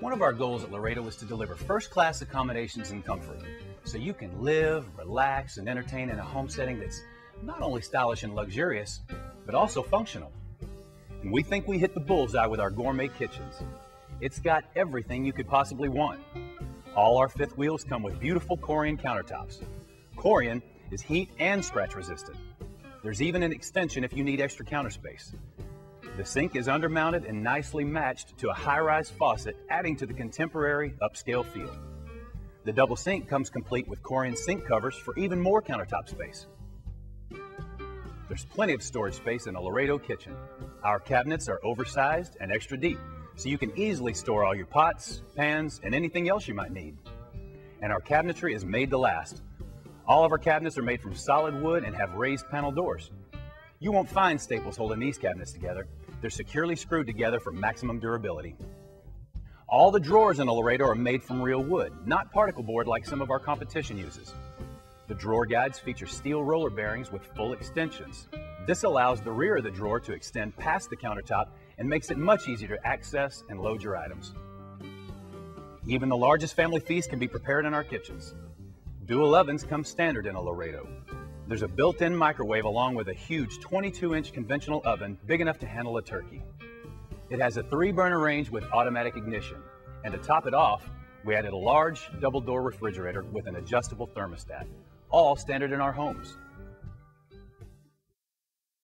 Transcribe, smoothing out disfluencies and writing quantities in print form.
One of our goals at Laredo is to deliver first-class accommodations and comfort, so you can live, relax, and entertain in a home setting that's not only stylish and luxurious, but also functional. And we think we hit the bullseye with our gourmet kitchens. It's got everything you could possibly want. All our fifth wheels come with beautiful Corian countertops. Corian is heat and scratch resistant. There's even an extension if you need extra counter space. The sink is undermounted and nicely matched to a high-rise faucet, adding to the contemporary upscale feel. The double sink comes complete with Corian sink covers for even more countertop space. There's plenty of storage space in a Laredo kitchen. Our cabinets are oversized and extra deep, so you can easily store all your pots, pans, and anything else you might need. And our cabinetry is made to last. All of our cabinets are made from solid wood and have raised panel doors. You won't find staples holding these cabinets together. They're securely screwed together for maximum durability. All the drawers in a Laredo are made from real wood, not particle board like some of our competition uses. The drawer guides feature steel roller bearings with full extensions. This allows the rear of the drawer to extend past the countertop and makes it much easier to access and load your items. Even the largest family feast can be prepared in our kitchens. Dual ovens come standard in a Laredo. There's a built-in microwave along with a huge 22-inch conventional oven big enough to handle a turkey. It has a 3-burner range with automatic ignition. And to top it off, we added a large double-door refrigerator with an adjustable thermostat, all standard in our homes.